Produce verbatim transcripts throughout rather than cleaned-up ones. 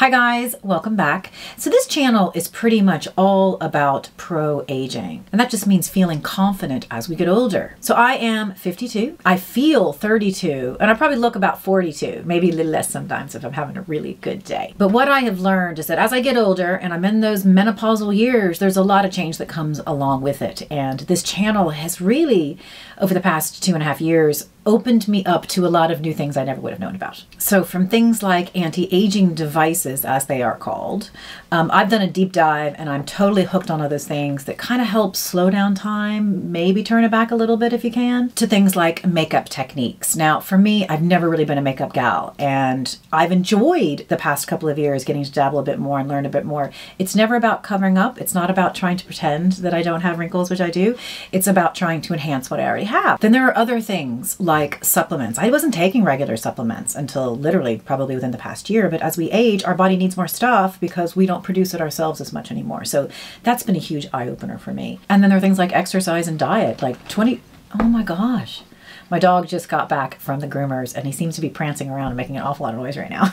Hi guys, welcome back. So this channel is pretty much all about pro-aging, and that just means feeling confident as we get older. So I am fifty-two, I feel thirty-two, and I probably look about forty-two, maybe a little less sometimes if I'm having a really good day. But what I have learned is that as I get older and I'm in those menopausal years, there's a lot of change that comes along with it. And this channel has really, over the past two and a half years, opened me up to a lot of new things I never would have known about. So from things like anti-aging devices, as they are called, um, I've done a deep dive and I'm totally hooked on all those things that kind of help slow down time, maybe turn it back a little bit if you can, to things like makeup techniques. Now for me, I've never really been a makeup gal, and I've enjoyed the past couple of years getting to dabble a bit more and learn a bit more. It's never about covering up. It's not about trying to pretend that I don't have wrinkles, which I do. It's about trying to enhance what I already have. Then there are other things like like supplements. I wasn't taking regular supplements until literally probably within the past year, but as we age, our body needs more stuff because we don't produce it ourselves as much anymore. So that's been a huge eye-opener for me. And then there are things like exercise and diet, like twenty, oh my gosh. My dog just got back from the groomers and he seems to be prancing around and making an awful lot of noise right now.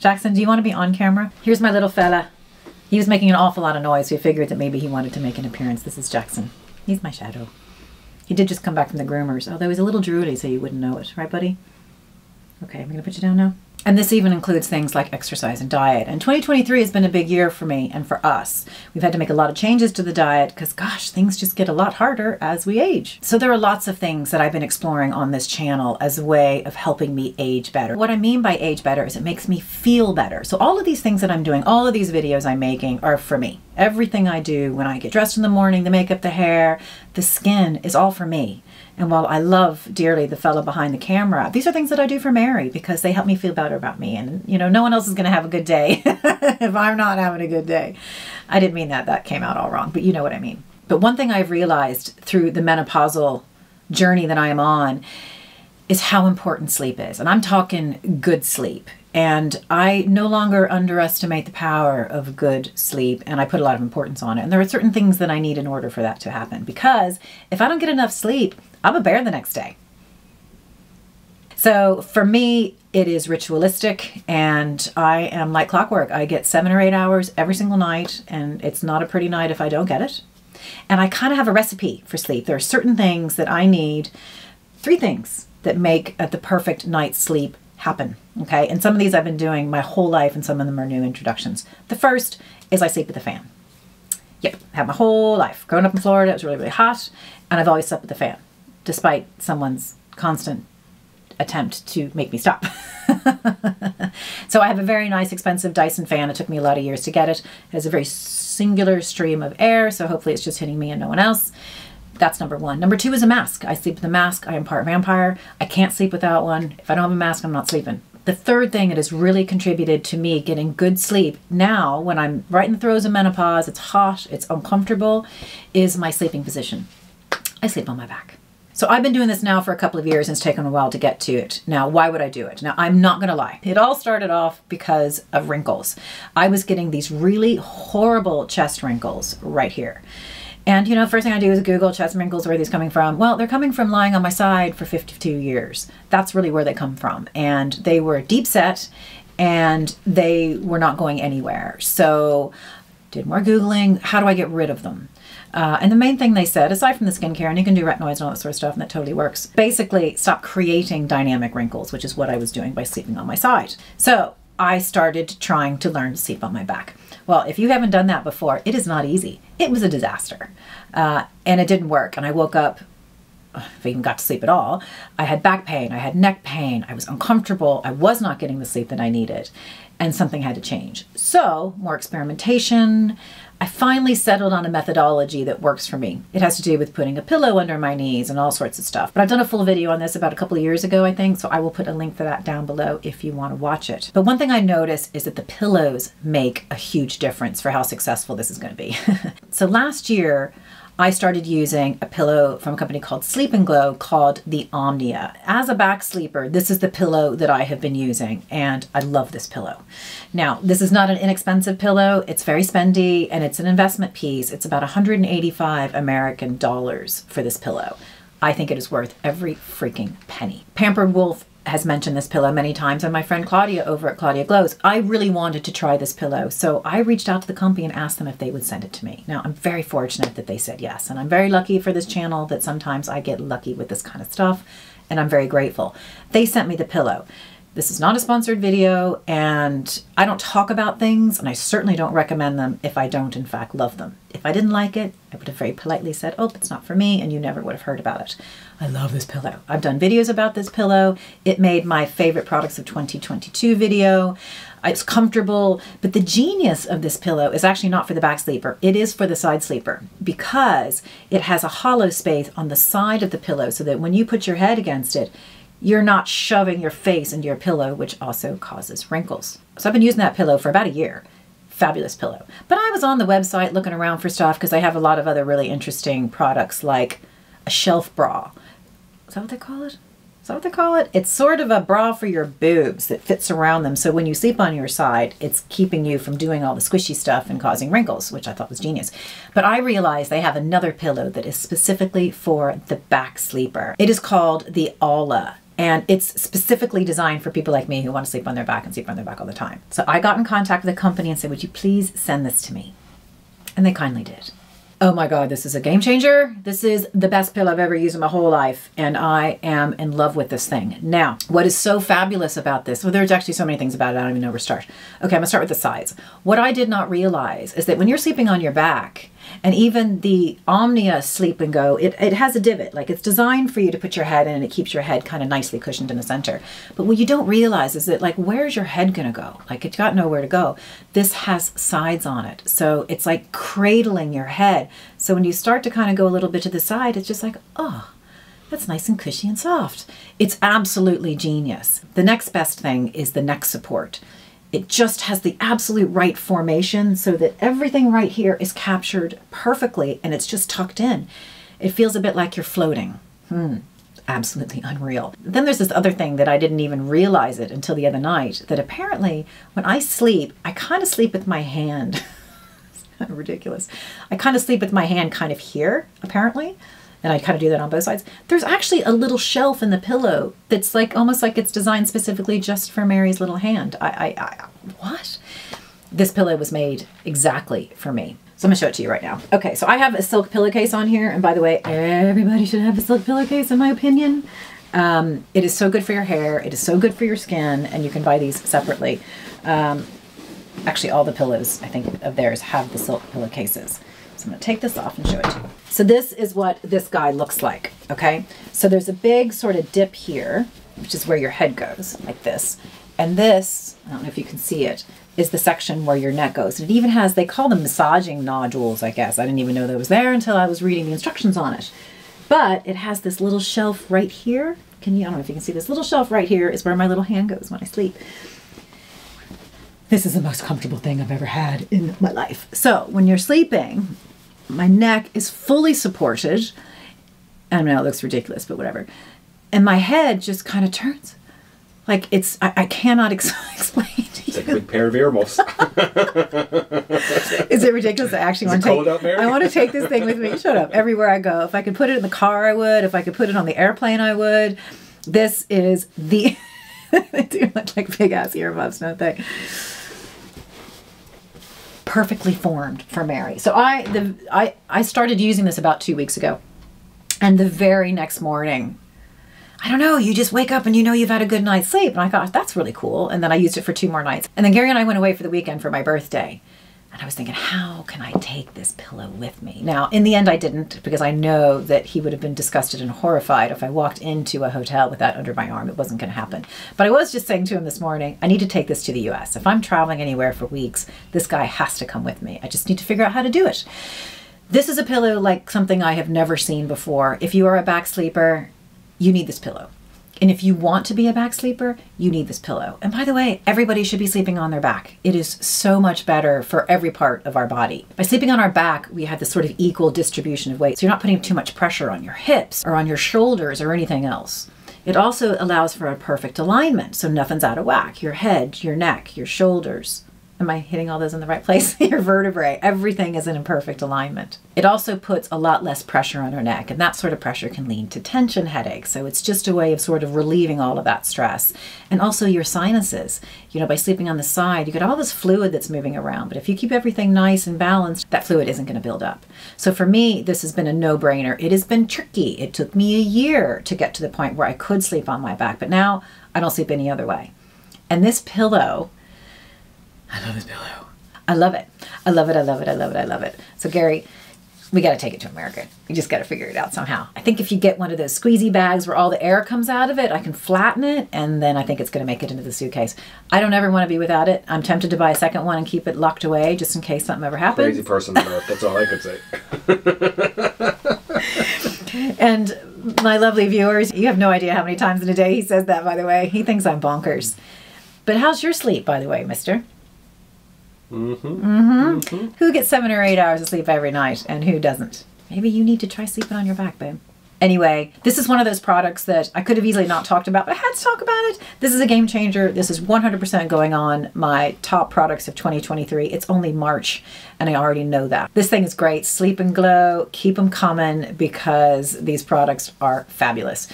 Jackson, do you want to be on camera? Here's my little fella. He was making an awful lot of noise. So we figured that maybe he wanted to make an appearance. This is Jackson. He's my shadow. He did just come back from the groomers, although he's a little droody, so you wouldn't know it. Right, buddy? Okay, I'm gonna put you down now. And this even includes things like exercise and diet. And twenty twenty-three has been a big year for me and for us. We've had to make a lot of changes to the diet because, gosh, things just get a lot harder as we age. So there are lots of things that I've been exploring on this channel as a way of helping me age better. What I mean by age better is it makes me feel better. So all of these things that I'm doing, all of these videos I'm making are for me. Everything I do when I get dressed in the morning, the makeup, the hair, the skin is all for me. And while I love dearly the fellow behind the camera, these are things that I do for Mary because they help me feel better about me. And, you know, no one else is going to have a good day if I'm not having a good day. I didn't mean that. That came out all wrong, but you know what I mean. But one thing I've realized through the menopausal journey that I am on is how important sleep is. And I'm talking good sleep. And I no longer underestimate the power of good sleep, and I put a lot of importance on it. And there are certain things that I need in order for that to happen, because if I don't get enough sleep, I'm a bear the next day. So for me, it is ritualistic, and I am like clockwork. I get seven or eight hours every single night, and it's not a pretty night if I don't get it. And I kind of have a recipe for sleep. There are certain things that I need, three things that make at the perfect night's sleep happen, okay? And some of these I've been doing my whole life, and some of them are new introductions. The first is I sleep with a fan. Yep, I have my whole life. Growing up in Florida, it was really, really hot, and I've always slept with a fan, despite someone's constant attempt to make me stop. So I have a very nice, expensive Dyson fan. It took me a lot of years to get it. It has a very singular stream of air, so hopefully it's just hitting me and no one else. That's number one. Number two is a mask. I sleep with a mask. I am part vampire. I can't sleep without one. If I don't have a mask, I'm not sleeping. The third thing that has really contributed to me getting good sleep now, when I'm right in the throes of menopause, it's hot, it's uncomfortable, is my sleeping position. I sleep on my back. So I've been doing this now for a couple of years, and it's taken a while to get to it. Now, why would I do it? Now, I'm not gonna lie. It all started off because of wrinkles. I was getting these really horrible chest wrinkles right here. And, you know, first thing I do is Google chest wrinkles, where are these coming from? Well, they're coming from lying on my side for fifty-two years. That's really where they come from. And they were deep set, and they were not going anywhere. So did more Googling. How do I get rid of them? Uh, and the main thing they said, aside from the skincare, and you can do retinoids and all that sort of stuff, and that totally works, basically stop creating dynamic wrinkles, which is what I was doing by sleeping on my side. So I started trying to learn to sleep on my back. Well, if you haven't done that before, it is not easy. It was a disaster, uh, and it didn't work. And I woke up, if I even got to sleep at all, I had back pain, I had neck pain, I was uncomfortable, I was not getting the sleep that I needed, and something had to change. So more experimentation. I finally settled on a methodology that works for me. It has to do with putting a pillow under my knees and all sorts of stuff. But I've done a full video on this about a couple of years ago, I think, so I will put a link for that down below if you want to watch it. But one thing I noticed is that the pillows make a huge difference for how successful this is going to be. So last year, I started using a pillow from a company called Sleep and Glow called the Omnia. As a back sleeper, this is the pillow that I have been using, and I love this pillow. Now, this is not an inexpensive pillow. It's very spendy, and it's an investment piece. It's about one hundred eighty-five American dollars for this pillow. I think it is worth every freaking penny. Pampered Wolf has mentioned this pillow many times, and my friend Claudia over at Claudia Glows, I really wanted to try this pillow. So I reached out to the company and asked them if they would send it to me. Now, I'm very fortunate that they said yes, and I'm very lucky for this channel that sometimes I get lucky with this kind of stuff, and I'm very grateful. They sent me the pillow. This is not a sponsored video, and I don't talk about things, and I certainly don't recommend them if I don't, in fact, love them. If I didn't like it, I would have very politely said, oh, it's not for me, and you never would have heard about it. I love this pillow. I've done videos about this pillow. It made my favorite products of twenty twenty-two video. It's comfortable, but the genius of this pillow is actually not for the back sleeper. It is for the side sleeper, because it has a hollow space on the side of the pillow so that when you put your head against it, you're not shoving your face into your pillow, which also causes wrinkles. So I've been using that pillow for about a year. Fabulous pillow. But I was on the website looking around for stuff because they have a lot of other really interesting products, like a shelf bra. Is that what they call it? Is that what they call it? It's sort of a bra for your boobs that fits around them. So when you sleep on your side, it's keeping you from doing all the squishy stuff and causing wrinkles, which I thought was genius. But I realized they have another pillow that is specifically for the back sleeper. It is called the Aura. And it's specifically designed for people like me who want to sleep on their back and sleep on their back all the time. So I got in contact with the company and said, would you please send this to me? And they kindly did. Oh my God, this is a game changer. This is the best pillow I've ever used in my whole life. And I am in love with this thing. Now, what is so fabulous about this? Well, there's actually so many things about it. I don't even know where to start. Okay, I'm gonna start with the sides. What I did not realize is that when you're sleeping on your back, and even the Omnia Sleep and Go, it, it has a divot. Like, it's designed for you to put your head in, and it keeps your head kind of nicely cushioned in the center. But what you don't realize is that, like, where's your head gonna go? Like, it's got nowhere to go. This has sides on it. So it's like cradling your head. So when you start to kind of go a little bit to the side, it's just like, oh, that's nice and cushy and soft. It's absolutely genius. The next best thing is the neck support. It just has the absolute right formation so that everything right here is captured perfectly, and it's just tucked in. It feels a bit like you're floating. Hmm. Absolutely unreal. Then there's this other thing that I didn't even realize it until the other night, that apparently when I sleep, I kind of sleep with my hand. It's kind of ridiculous. I kind of sleep with my hand kind of here, apparently. And I kind of do that on both sides. There's actually a little shelf in the pillow that's like almost like it's designed specifically just for Mary's little hand. I, I, I what? This pillow was made exactly for me. So I'm gonna show it to you right now. Okay, so I have a silk pillowcase on here. And by the way, everybody should have a silk pillowcase in my opinion. Um, it is so good for your hair. It is so good for your skin. And you can buy these separately. Um, actually, all the pillows, I think, of theirs have the silk pillowcases. So I'm gonna take this off and show it to you. So this is what this guy looks like, okay? So there's a big sort of dip here, which is where your head goes, like this. And this, I don't know if you can see it, is the section where your neck goes. And it even has, they call them massaging nodules, I guess. I didn't even know that was there until I was reading the instructions on it. But it has this little shelf right here. Can you, I don't know if you can see this little shelf right here is where my little hand goes when I sleep. This is the most comfortable thing I've ever had in my life. So when you're sleeping, my neck is fully supported. I know it looks ridiculous, but whatever. And my head just kind of turns. Like it's, I, I cannot ex explain to you. It's like a big pair of earmuffs. Is it ridiculous? I actually want to take, out, I want to take this thing with me. Shut up. Everywhere I go. If I could put it in the car, I would. If I could put it on the airplane, I would. This is the, they do look like big ass earmuffs, don't they? Perfectly formed for Mary. So I, the, I, I started using this about two weeks ago, and the very next morning, I don't know, you just wake up and you know you've had a good night's sleep. And I thought, that's really cool. And then I used it for two more nights. And then Gary and I went away for the weekend for my birthday. And I was thinking, how can I take this pillow with me? Now, in the end, I didn't, because I know that he would have been disgusted and horrified if I walked into a hotel with that under my arm. It wasn't going to happen. But I was just saying to him this morning, I need to take this to the U S If I'm traveling anywhere for weeks, this guy has to come with me. I just need to figure out how to do it. This is a pillow like something I have never seen before. If you are a back sleeper, you need this pillow. And if you want to be a back sleeper, you need this pillow. And by the way, everybody should be sleeping on their back. It is so much better for every part of our body. By sleeping on our back, we have this sort of equal distribution of weight. So you're not putting too much pressure on your hips or on your shoulders or anything else. It also allows for a perfect alignment. So nothing's out of whack. Your head, your neck, your shoulders, Am I hitting all those in the right place? Your vertebrae, everything is in imperfect alignment. It also puts a lot less pressure on her neck, and that sort of pressure can lead to tension headaches. So it's just a way of sort of relieving all of that stress. And also your sinuses, you know, by sleeping on the side, you get all this fluid that's moving around, but if you keep everything nice and balanced, that fluid isn't going to build up. So for me, this has been a no-brainer. It has been tricky. It took me a year to get to the point where I could sleep on my back, but now I don't sleep any other way. And this pillow, I love this pillow. I love it. I love it. I love it. I love it. I love it. So Gary, we got to take it to America. You just got to figure it out somehow. I think if you get one of those squeezy bags where all the air comes out of it, I can flatten it, and then I think it's going to make it into the suitcase. I don't ever want to be without it. I'm tempted to buy a second one and keep it locked away just in case something ever happens. Crazy person on earth. That's all I could say. And my lovely viewers, you have no idea how many times in a day he says that, by the way. He thinks I'm bonkers. But how's your sleep, by the way, mister? Mm-hmm. Mm-hmm. Mm-hmm. Who gets seven or eight hours of sleep every night and who doesn't? Maybe you need to try sleeping on your back, babe. Anyway, this is one of those products that I could have easily not talked about, but I had to talk about it. This is a game changer. This is one hundred percent going on my top products of twenty twenty-three. It's only March, and I already know that. This thing is great. Sleep and Glow. Keep them coming because these products are fabulous.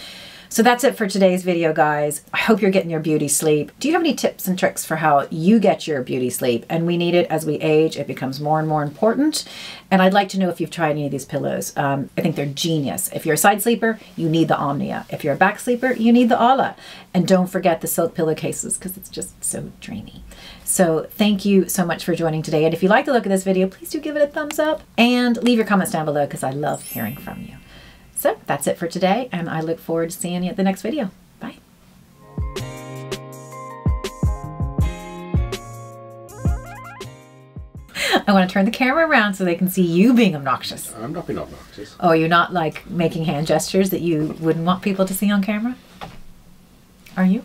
So that's it for today's video, guys. I hope you're getting your beauty sleep. Do you have any tips and tricks for how you get your beauty sleep? And we need it as we age. It becomes more and more important. And I'd like to know if you've tried any of these pillows. Um, I think they're genius. If you're a side sleeper, you need the Omnia. If you're a back sleeper, you need the Aura. And don't forget the silk pillowcases because it's just so dreamy. So thank you so much for joining today. And if you like the look of this video, please do give it a thumbs up and leave your comments down below because I love hearing from you. So that's it for today, and I look forward to seeing you at the next video. Bye. I want to turn the camera around so they can see you being obnoxious. I'm not being obnoxious. Oh, you're not like making hand gestures that you wouldn't want people to see on camera? Are you?